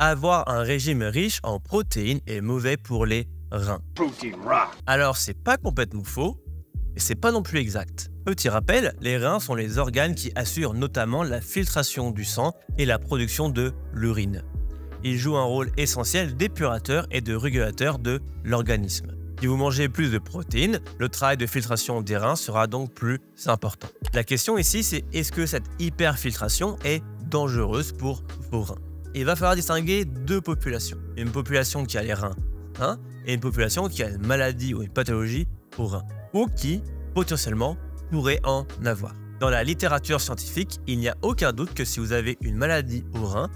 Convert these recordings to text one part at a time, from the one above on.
Avoir un régime riche en protéines est mauvais pour les reins. Alors c'est pas complètement faux, mais c'est pas non plus exact. Petit rappel, les reins sont les organes qui assurent notamment la filtration du sang et la production de l'urine. Ils jouent un rôle essentiel d'épurateur et de régulateur de l'organisme. Si vous mangez plus de protéines, le travail de filtration des reins sera donc plus important. La question ici, c'est est-ce que cette hyperfiltration est dangereuse pour vos reins? Il va falloir distinguer deux populations. Une population qui a les reins sains et une population qui a une maladie ou une pathologie aux reins, ou qui, potentiellement, pourrait en avoir. Dans la littérature scientifique, il n'y a aucun doute que si vous avez une maladie aux reins,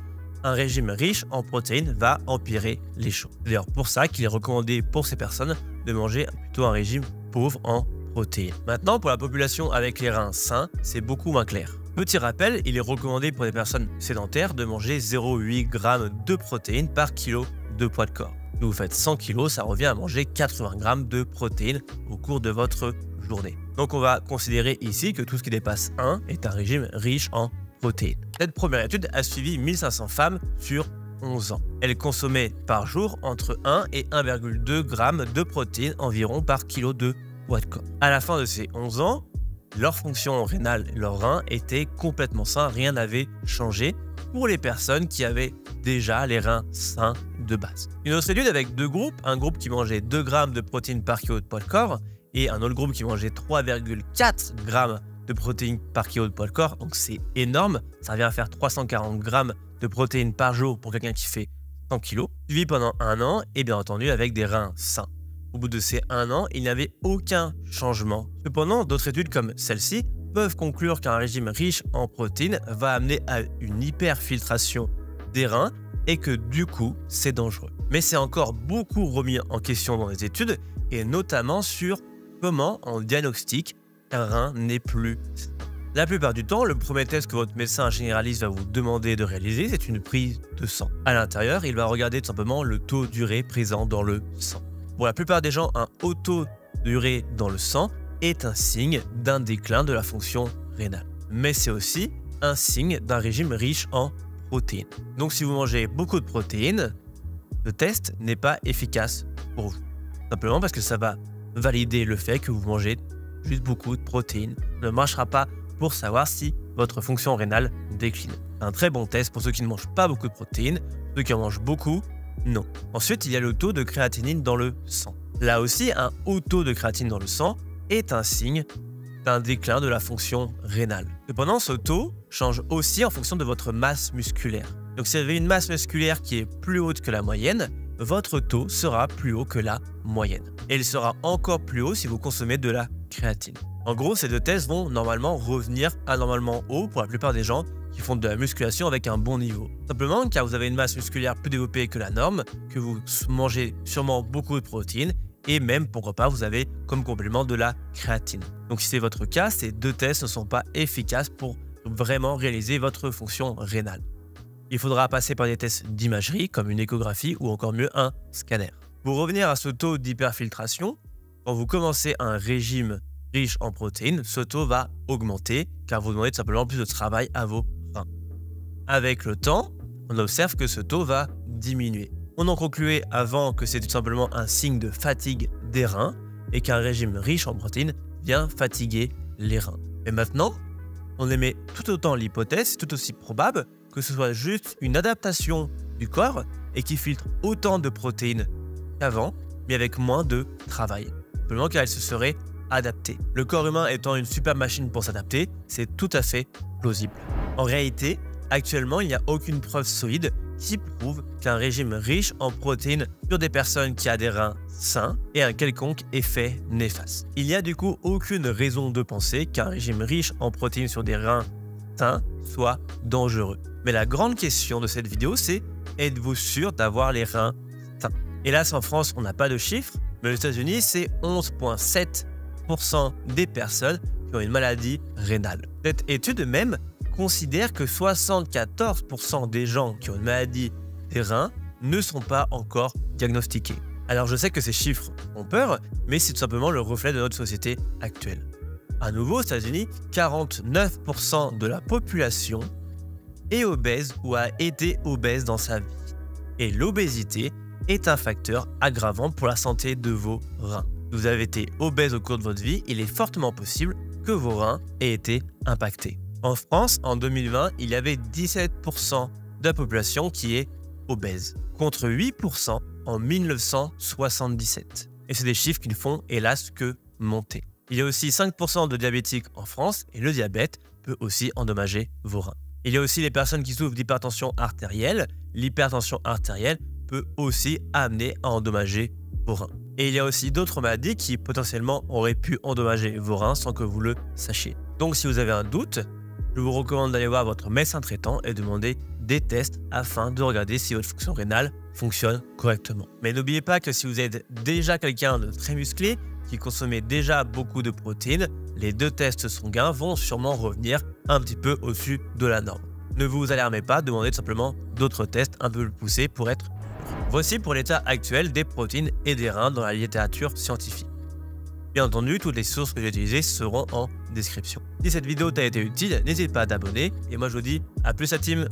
un régime riche en protéines va empirer les choses. C'est d'ailleurs pour ça qu'il est recommandé pour ces personnes de manger plutôt un régime pauvre en protéines. Maintenant, pour la population avec les reins sains, c'est beaucoup moins clair. Petit rappel, il est recommandé pour les personnes sédentaires de manger 0,8 g de protéines par kilo de poids de corps. Si vous faites 100 kg, ça revient à manger 80 g de protéines au cours de votre journée. Donc on va considérer ici que tout ce qui dépasse 1 est un régime riche en protéines. Cette première étude a suivi 1500 femmes sur 11 ans. Elles consommaient par jour entre 1 et 1,2 g de protéines environ par kilo de poids de corps. À la fin de ces 11 ans, leur fonction rénale, leurs reins, étaient complètement sains, rien n'avait changé pour les personnes qui avaient déjà les reins sains de base. Une autre étude avec deux groupes, un groupe qui mangeait 2 g de protéines par kilo de poids de corps et un autre groupe qui mangeait 3,4 g de protéines par kilo de poids de corps, donc c'est énorme, ça vient à faire 340 g de protéines par jour pour quelqu'un qui fait 100 kg, suivi pendant un an et bien entendu avec des reins sains. Au bout de ces 1 an, il n'y avait aucun changement. Cependant, d'autres études comme celle-ci peuvent conclure qu'un régime riche en protéines va amener à une hyperfiltration des reins et que du coup, c'est dangereux. Mais c'est encore beaucoup remis en question dans les études et notamment sur comment on diagnostique qu'un rein n'est plus sain. La plupart du temps, le premier test que votre médecin généraliste va vous demander de réaliser, c'est une prise de sang. À l'intérieur, il va regarder tout simplement le taux d'urée présent dans le sang. Pour la plupart des gens, un haut taux d'urée dans le sang est un signe d'un déclin de la fonction rénale. Mais c'est aussi un signe d'un régime riche en protéines. Donc si vous mangez beaucoup de protéines, le test n'est pas efficace pour vous. Simplement parce que ça va valider le fait que vous mangez juste beaucoup de protéines. Ça ne marchera pas pour savoir si votre fonction rénale décline. C'est un très bon test pour ceux qui ne mangent pas beaucoup de protéines, ceux qui en mangent beaucoup, non. Ensuite, il y a le taux de créatinine dans le sang. Là aussi, un haut taux de créatinine dans le sang est un signe d'un déclin de la fonction rénale. Cependant, ce taux change aussi en fonction de votre masse musculaire. Donc si vous avez une masse musculaire qui est plus haute que la moyenne, votre taux sera plus haut que la moyenne. Et il sera encore plus haut si vous consommez de la créatine. En gros, ces deux tests vont normalement revenir anormalement haut pour la plupart des gens qui font de la musculation avec un bon niveau. Simplement car vous avez une masse musculaire plus développée que la norme, que vous mangez sûrement beaucoup de protéines et même, pourquoi pas, vous avez comme complément de la créatine. Donc si c'est votre cas, ces deux tests ne sont pas efficaces pour vraiment réaliser votre fonction rénale. Il faudra passer par des tests d'imagerie comme une échographie ou encore mieux un scanner. Pour revenir à ce taux d'hyperfiltration, quand vous commencez un régime riche en protéines, ce taux va augmenter car vous demandez tout simplement plus de travail à vos reins. Avec le temps, on observe que ce taux va diminuer. On en concluait avant que c'est tout simplement un signe de fatigue des reins et qu'un régime riche en protéines vient fatiguer les reins. Et maintenant, on émet tout autant l'hypothèse, tout aussi probable, que ce soit juste une adaptation du corps et qui filtre autant de protéines qu'avant, mais avec moins de travail. Simplement car elle se serait adapté. Le corps humain étant une super machine pour s'adapter, c'est tout à fait plausible. En réalité, actuellement, il n'y a aucune preuve solide qui prouve qu'un régime riche en protéines sur des personnes qui ont des reins sains ait un quelconque effet néfaste. Il n'y a du coup aucune raison de penser qu'un régime riche en protéines sur des reins sains soit dangereux. Mais la grande question de cette vidéo, c'est êtes-vous sûr d'avoir les reins sains? Hélas, en France, on n'a pas de chiffres, mais aux États-Unis, c'est 11,7% des personnes qui ont une maladie rénale. Cette étude même considère que 74% des gens qui ont une maladie des reins ne sont pas encore diagnostiqués. Alors je sais que ces chiffres font peur, mais c'est tout simplement le reflet de notre société actuelle. À nouveau, aux États-Unis, 49% de la population est obèse ou a été obèse dans sa vie. et l'obésité est un facteur aggravant pour la santé de vos reins. Si vous avez été obèse au cours de votre vie, il est fortement possible que vos reins aient été impactés. En France, en 2020, il y avait 17% de la population qui est obèse, contre 8% en 1977. Et c'est des chiffres qui ne font hélas que monter. Il y a aussi 5% de diabétiques en France et le diabète peut aussi endommager vos reins. Il y a aussi les personnes qui souffrent d'hypertension artérielle. L'hypertension artérielle peut aussi amener à endommager vos reins. Et il y a aussi d'autres maladies qui potentiellement auraient pu endommager vos reins sans que vous le sachiez. Donc si vous avez un doute, je vous recommande d'aller voir votre médecin traitant et demander des tests afin de regarder si votre fonction rénale fonctionne correctement. Mais n'oubliez pas que si vous êtes déjà quelqu'un de très musclé, qui consommez déjà beaucoup de protéines, les deux tests sanguins vont sûrement revenir un petit peu au-dessus de la norme. Ne vous alarmez pas, demandez tout simplement d'autres tests un peu plus poussés pour être sûr. Voici pour l'état actuel des protéines et des reins dans la littérature scientifique. Bien entendu, toutes les sources que j'ai utilisées seront en description. Si cette vidéo t'a été utile, n'hésite pas à t'abonner et moi je vous dis à plus la team.